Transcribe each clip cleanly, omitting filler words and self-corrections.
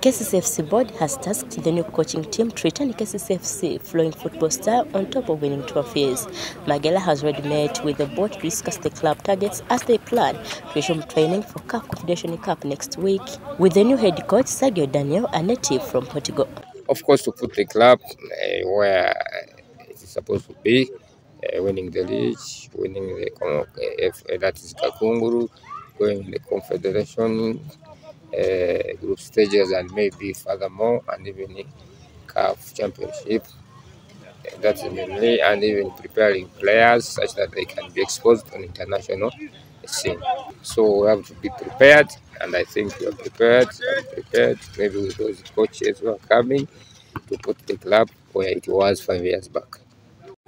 KCCFC board has tasked the new coaching team to return KCCFC flowing football style on top of winning trophies. Magella has already met with the board to discuss the club targets as they plan to resume training for CAF Confederation Cup next week with the new head coach Sergio Daniel, a native from Portugal. Of course, to put the club where it is supposed to be, winning the league, winning the that is Kakunguru, going the Confederation group stages and maybe furthermore, and even CAF championship. That's mainly, and even preparing players such that they can be exposed on international scene. So we have to be prepared, and I think we are prepared. Maybe with those coaches who are coming to put the club where it was 5 years back.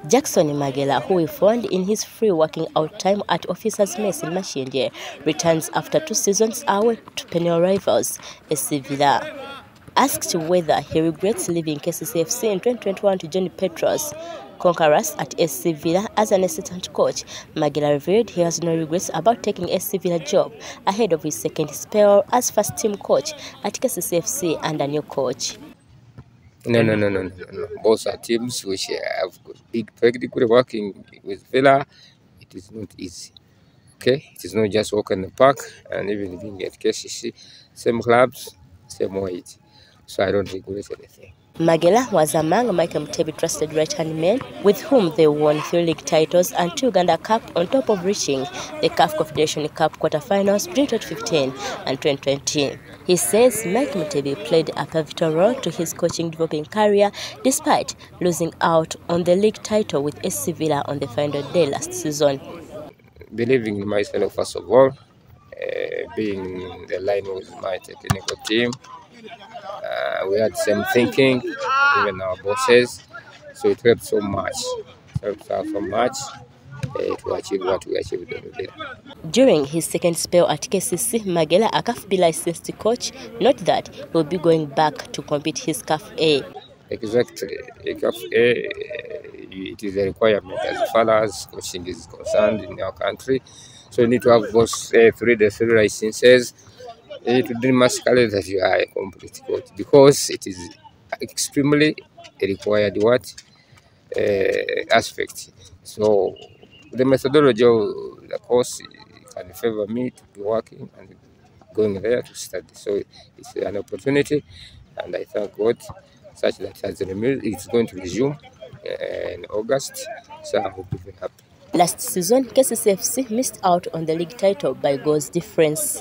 Jackson Magella, who we found in his free working out time at Officers Mess in Mashonge, returns after 2 seasons away to Penel Rivals, SC Villa. Asked whether he regrets leaving KCCFC in 2021 to join Petros, Conquerors at SC Villa as an assistant coach, Magella revealed he has no regrets about taking SC Villa job ahead of his second spell as first team coach at KCCFC and a new coach. No. Both are teams which have big practically working with Villa. It is not easy. Okay? It is not just walk in the park, and even being at KCC, same clubs, same weight. So I don't regret anything. Magella was among Michael Mutebi trusted right-hand men with whom they won 3 league titles and 2 Uganda Cup on top of reaching the CAF Confederation Cup quarterfinals during 2015 and 2020. He says Michael Mutebi played a pivotal role to his coaching developing career despite losing out on the league title with SC Villa on the final day last season. Believing in myself first of all, being in the line with my technical team. We had the same thinking, even our bosses, so it helped so much. It helped us so much to achieve what we achieved today. During his second spell at KCC, Magella, a CAF-B licensed coach, noted that he will be going back to compete his CAF A. Exactly. CAF A, it is a requirement as far as coaching is concerned in our country. So you need to have both three licenses. It would be much clear that you are a complete coach because it is extremely required aspect. So the methodology of the course can favor me to be working and going there to study. So it's an opportunity, and I thank God such that as it's going to resume in August. So I will be very happy. Last season, KCCFC missed out on the league title by goals difference.